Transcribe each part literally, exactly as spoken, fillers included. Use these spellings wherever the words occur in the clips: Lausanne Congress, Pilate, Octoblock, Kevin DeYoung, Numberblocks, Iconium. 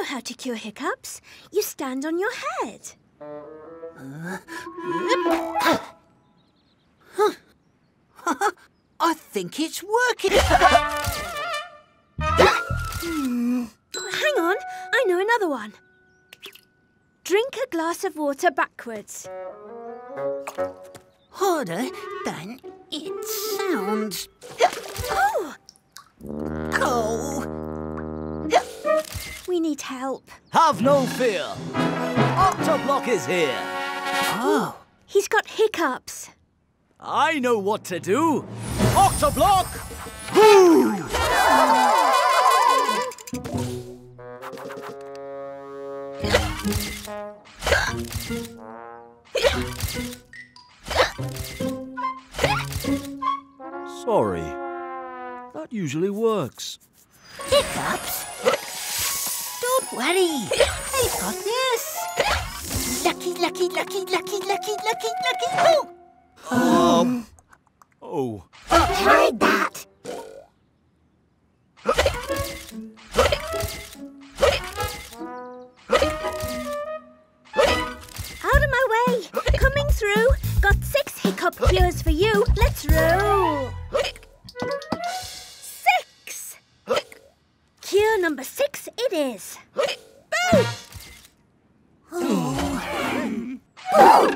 know how to cure hiccups. You stand on your head. Uh, huh. I think it's working. hmm. Hang on, I know another one. Drink a glass of water backwards. Harder than it sounds. Oh! Go! We need help. Have no fear. Octoblock is here. Oh. He's got hiccups. I know what to do. Octoblock! Boo! Sorry. That usually works. Hiccups? Don't worry. I've got this. Lucky, lucky, lucky, lucky, lucky, lucky, lucky. Oh! Um. Oh. I heard that. Out of my way. Coming through. Got six hiccup cures for you. Let's roll. Six. Cure number six it is. Boo! Oh. Boo!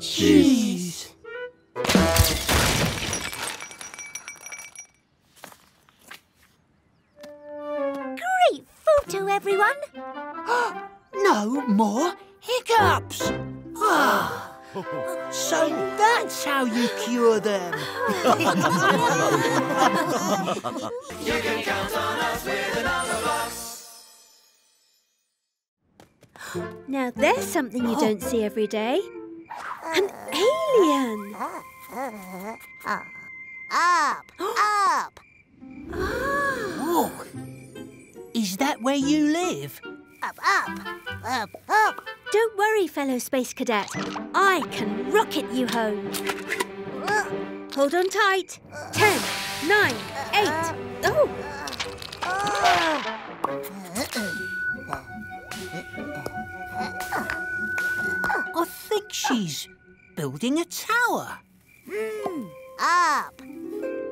Jeez. Great photo, everyone. No more hiccups. Ah. So that's how you cure them. You can count on us with a number box. Now there's something you don't see every day. An alien. Up, up. Oh. Is that where you live? Up, up, up, up. Don't worry, fellow space cadet. I can rocket you home. Uh, Hold on tight. Uh, Ten, nine, uh, eight. Oh! Uh, I think she's building a tower. Mm. Up.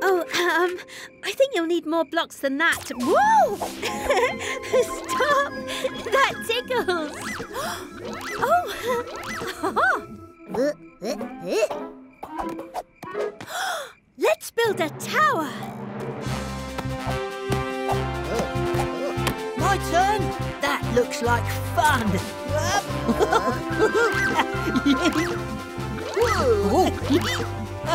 Oh, um, I think you'll need more blocks than that. Whoa! Stop! That tickles. Oh! Let's build a tower. My turn. That looks like fun. Whoa! Whoa! I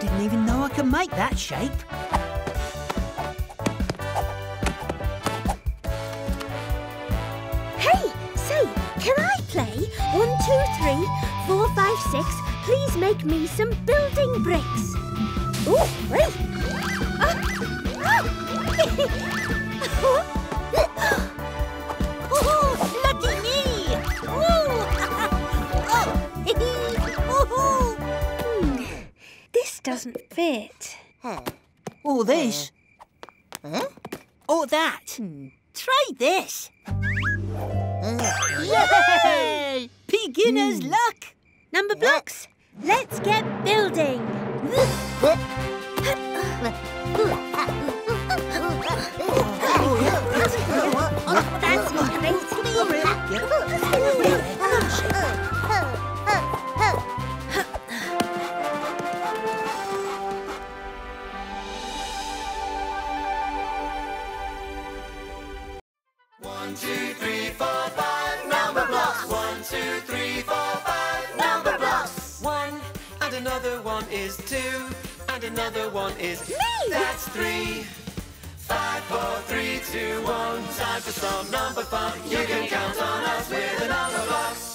didn't even know I could make that shape. Hey, say, can I play? One, two, three, four, five, six. Please make me some building bricks. Ooh, great! Oh. Doesn't fit. Or this. Huh? Or that. Hmm. Try this. Uh. Yay! Beginner's mm. luck. Number blocks. Let's get building. That's not great. One, two, three, four, five, number blocks. One, two, three, four, five, number blocks. One, and another one is two, and another one is me. That's three. Five, four, three, two, one. Time for some number fun. You can count on us with a number box.